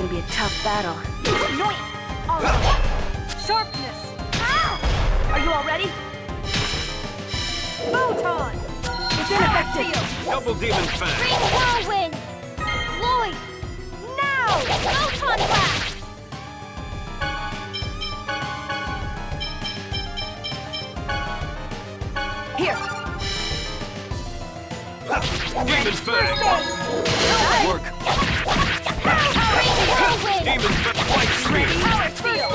gonna be a tough battle. Lloyd! All right. Sharpness! Ow! Are you all ready? Photon! It's ineffective! Double Demon Fan! Green Whirlwind! Lloyd! Now! Photon Blast! Here! Demon Fang! Nice work! Demon Fang! White Spear! Power Field!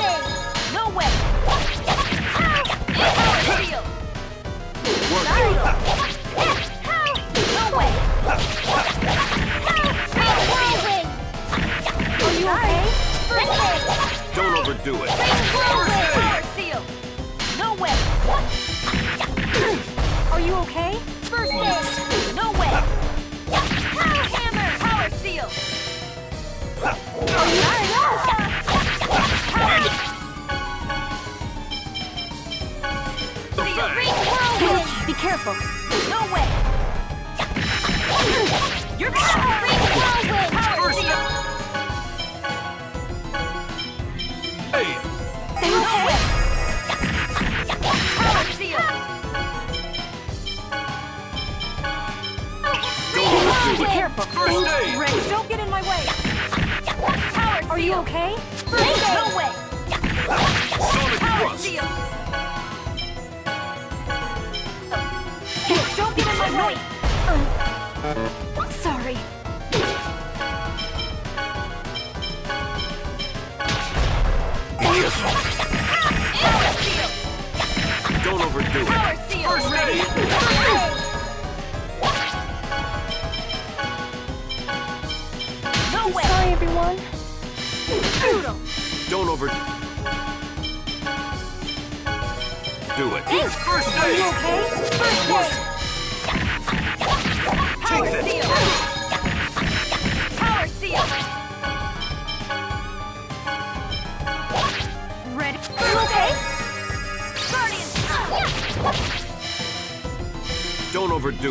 No way! Power Field! Work! No way! Whirlwind! Are you okay? Don't overdo it! Power Seal! No way! Are you okay? First aid! No way! Power Hammer! Power Seal! Are you okay? Power! Green Whirlwind! Be careful! No way! You're power! Green Whirlwind! Power Seal! Hey! No way! Power Seal! Be careful. First aid. Ready. Don't get in my way. Power Seal. Are you okay? First aid. No way. Power Seal. Don't get in my way. Sorry. Power Seal. Don't overdo it. Power Seal. First aid. First aid. I'm sorry, everyone. Doodle. Don't overdo it. Thanks. First aid. Are you okay? First aid. Power Seal. Power Seal. Ready? Are you okay? Guardian. Don't overdo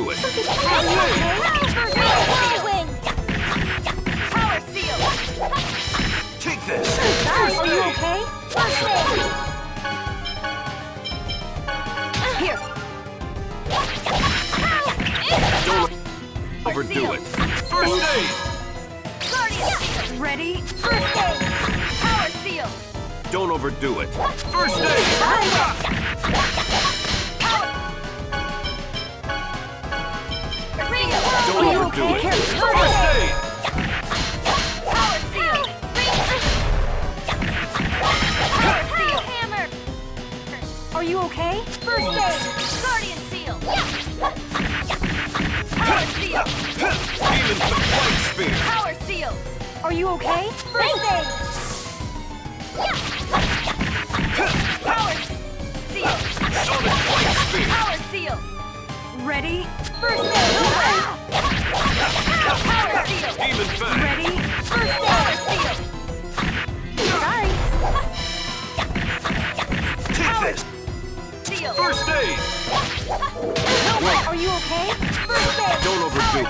it. First aid. Take this! First aid. Are you okay? First aid. Here! Don't overdo it! First aid! Guardian! Ready? First aid! Power Seal! Don't overdo it! First aid! Power! Don't overdo it! First aid! Are you okay? First aid! Guardian Seal! Power Seal! Demon White Spear! Power Seal! Are you okay? First aid! Power Seal! Sonic White Spear! Power Seal! Ready? First aid! Power Seal! Demon Fang! Ready? First aid! Power Seal! Sorry! Take this! First aid! No way! Are you okay? First aid! Don't overdo it.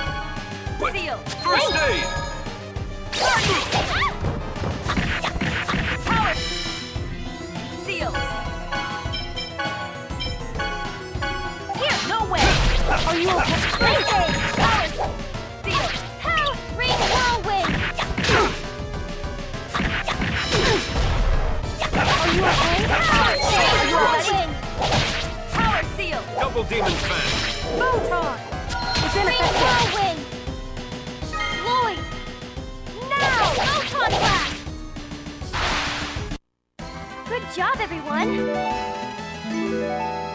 Seal! First aid! Power! Seal! Here! No way! Are you okay? First aid! Power! Seal! How? Green Whirlwind! Are you okay? Power! Seal! Whirlwind! Double Demon Fan! Photon! It's ineffective! Lloyd! Now! Photon Blast! Good job, everyone!